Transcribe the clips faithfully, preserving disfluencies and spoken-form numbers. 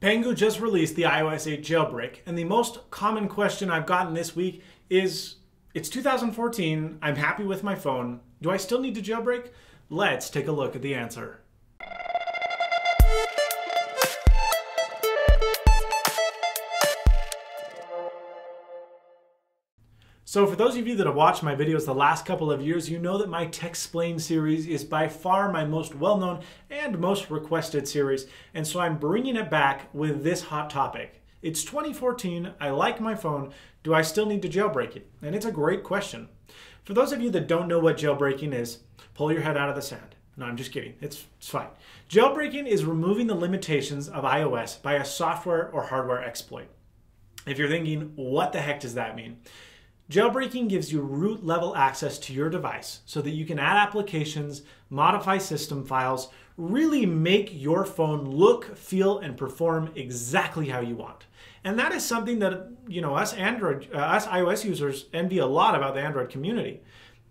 Pangu just released the iOS eight jailbreak, and the most common question I've gotten this week is, it's two thousand fourteen, I'm happy with my phone, do I still need to jailbreak? Let's take a look at the answer. So for those of you that have watched my videos the last couple of years, you know that my Techxplained series is by far my most well-known and most requested series, and so I'm bringing it back with this hot topic. It's twenty fourteen, I like my phone, do I still need to jailbreak it? And it's a great question. For those of you that don't know what jailbreaking is, pull your head out of the sand. No, I'm just kidding, it's, it's fine. Jailbreaking is removing the limitations of iOS by a software or hardware exploit. If you're thinking, what the heck does that mean? Jailbreaking gives you root level access to your device so that you can add applications, modify system files, really make your phone look, feel, and perform exactly how you want. And that is something that, you know, us Android, uh, us iOS users envy a lot about the Android community.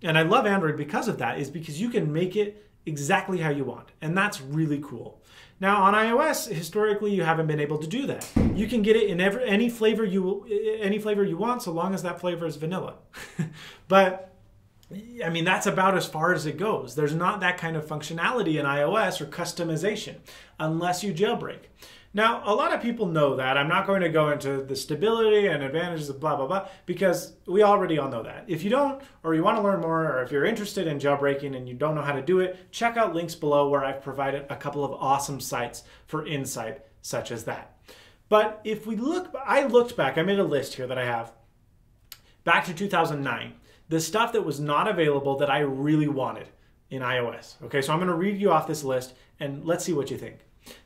And I love Android because of that, is because you can make it exactly how you want. And that's really cool. Now on iOS, historically, you haven't been able to do that. You can get it in every, any flavor you any flavor you want, so long as that flavor is vanilla. But I mean, that's about as far as it goes. There's not that kind of functionality in iOS or customization unless you jailbreak. Now, a lot of people know that. I'm not going to go into the stability and advantages of blah, blah, blah, because we already all know that. If you don't, or you want to learn more, or if you're interested in jailbreaking and you don't know how to do it, check out links below where I've provided a couple of awesome sites for insight such as that. But if we look, I looked back, I made a list here that I have, back to two thousand nine. The stuff that was not available that I really wanted in iOS. Okay, so I'm gonna read you off this list and let's see what you think.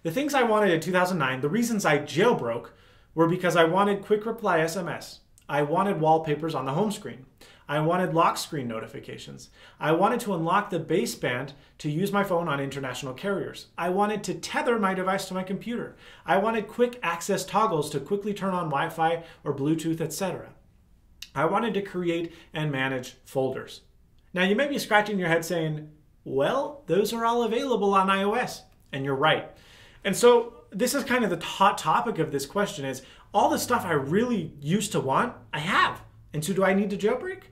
The things I wanted in two thousand nine, the reasons I jailbroke were because I wanted quick reply S M S. I wanted wallpapers on the home screen. I wanted lock screen notifications. I wanted to unlock the baseband to use my phone on international carriers. I wanted to tether my device to my computer. I wanted quick access toggles to quickly turn on Wi-Fi or Bluetooth, et cetera. I wanted to create and manage folders. Now you may be scratching your head saying, well, those are all available on iOS, and you're right. And so this is kind of the hot topic of this question is, all the stuff I really used to want, I have, and so do I need to jailbreak?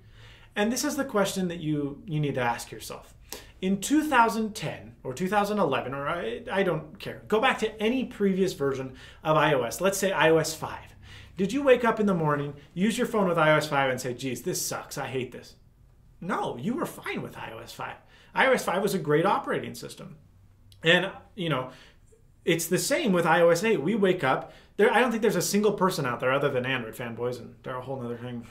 And this is the question that you, you need to ask yourself. In two thousand ten or two thousand eleven, or I, I don't care, go back to any previous version of iOS, let's say iOS five. Did you wake up in the morning, use your phone with iOS five and say, geez, this sucks, I hate this? No, you were fine with iOS five. iOS five was a great operating system. And, you know, it's the same with iOS eight. We wake up, there, I don't think there's a single person out there other than Android fanboys, and they're a whole nother thing,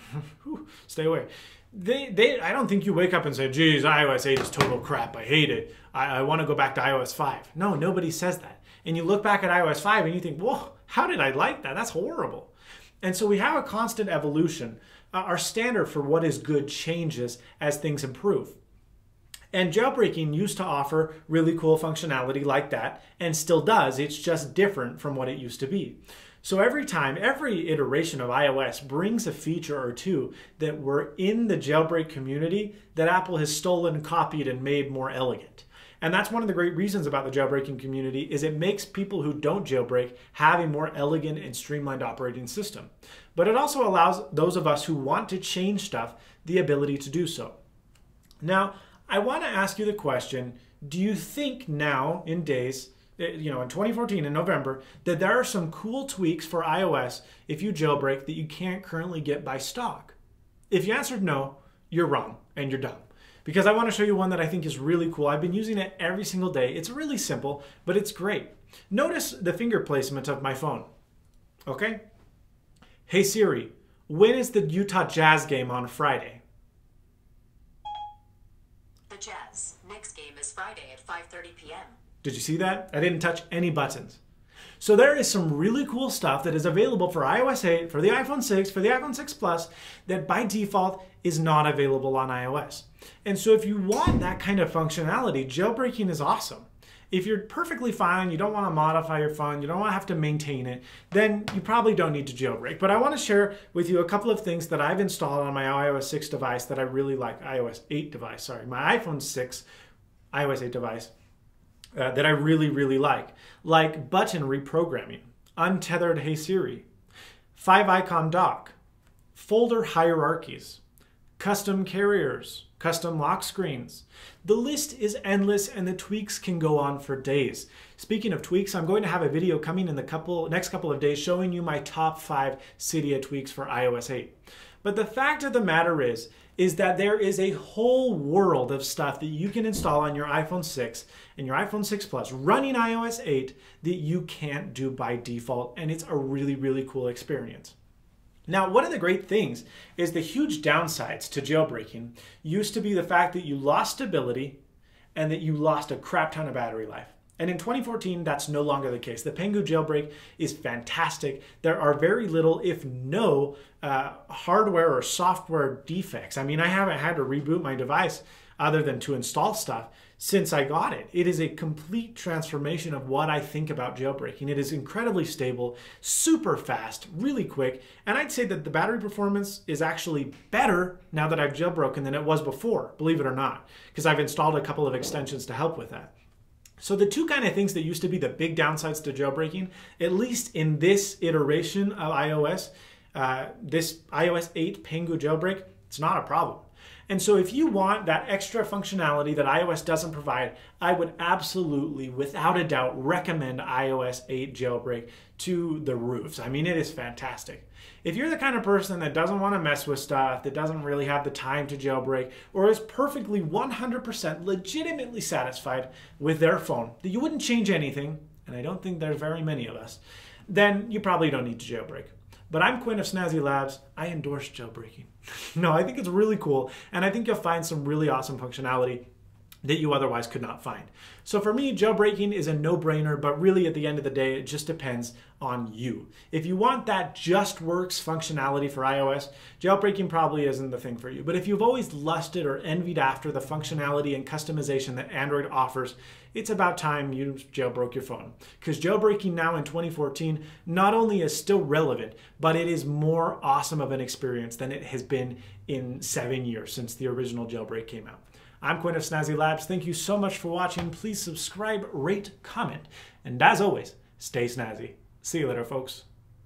stay away. They, they, I don't think you wake up and say, geez, iOS eight is total crap, I hate it. I, I wanna go back to iOS five. No, nobody says that. And you look back at iOS five and you think, whoa, how did I like that? That's horrible. And so we have a constant evolution. Uh, our standard for what is good changes as things improve. And jailbreaking used to offer really cool functionality like that, and still does, it's just different from what it used to be. So every time, every iteration of iOS brings a feature or two that were in the jailbreak community that Apple has stolen, copied, and made more elegant. And that's one of the great reasons about the jailbreaking community is it makes people who don't jailbreak have a more elegant and streamlined operating system. But it also allows those of us who want to change stuff the ability to do so. Now, I want to ask you the question, do you think now in days, you know, in twenty fourteen, in November, that there are some cool tweaks for iOS if you jailbreak that you can't currently get by stock? If you answered no, you're wrong and you're dumb. Because I want to show you one that I think is really cool. I've been using it every single day. It's really simple, but it's great. Notice the finger placement of my phone, okay? Hey Siri, when is the Utah Jazz game on Friday? The Jazz next game is Friday at five thirty p m Did you see that? I didn't touch any buttons. So there is some really cool stuff that is available for iOS eight, for the iPhone six, for the iPhone six Plus, that by default is not available on iOS. And so if you want that kind of functionality, jailbreaking is awesome. If you're perfectly fine, you don't want to modify your phone, you don't want to have to maintain it, then you probably don't need to jailbreak. But I want to share with you a couple of things that I've installed on my iOS six device that I really like, iOS eight device, sorry, my iPhone six, iOS eight device, Uh, that I really, really like, like button reprogramming. Untethered Hey Siri, five icon dock, folder hierarchies, custom carriers, custom lock screens. The list is endless and the tweaks can go on for days. Speaking of tweaks, I'm going to have a video coming in the couple, next couple of days showing you my top five Cydia tweaks for i O S eight. But the fact of the matter is, is that there is a whole world of stuff that you can install on your iPhone six and your iPhone six Plus running i O S eight that you can't do by default, and it's a really, really cool experience. Now, one of the great things is the huge downsides to jailbreaking used to be the fact that you lost stability and that you lost a crap ton of battery life. And in twenty fourteen, that's no longer the case. The Pangu jailbreak is fantastic. There are very little, if no, uh, hardware or software defects. I mean, I haven't had to reboot my device other than to install stuff since I got it. It is a complete transformation of what I think about jailbreaking. It is incredibly stable, super fast, really quick, and I'd say that the battery performance is actually better now that I've jailbroken than it was before, believe it or not, because I've installed a couple of extensions to help with that. So the two kind of things that used to be the big downsides to jailbreaking, at least in this iteration of iOS, uh, this i O S eight Pangu jailbreak, it's not a problem. And so if you want that extra functionality that iOS doesn't provide, I would absolutely, without a doubt, recommend i O S eight jailbreak to the roofs. I mean, it is fantastic. If you're the kind of person that doesn't want to mess with stuff, that doesn't really have the time to jailbreak, or is perfectly one hundred percent legitimately satisfied with their phone, that you wouldn't change anything, and I don't think there's very many of us, then you probably don't need to jailbreak. But I'm Quinn of Snazzy Labs. I endorse jailbreaking. No, I think it's really cool, and I think you'll find some really awesome functionality that you otherwise could not find. So for me, jailbreaking is a no-brainer, but really at the end of the day, it just depends on you. If you want that just works functionality for iOS, jailbreaking probably isn't the thing for you. But if you've always lusted or envied after the functionality and customization that Android offers, it's about time you jailbroke your phone. Because jailbreaking now in twenty fourteen not only is still relevant, but it is more awesome of an experience than it has been in seven years since the original jailbreak came out. I'm Quinn of Snazzy Labs. Thank you so much for watching. Please subscribe, rate, comment, and as always, stay snazzy. See you later, folks.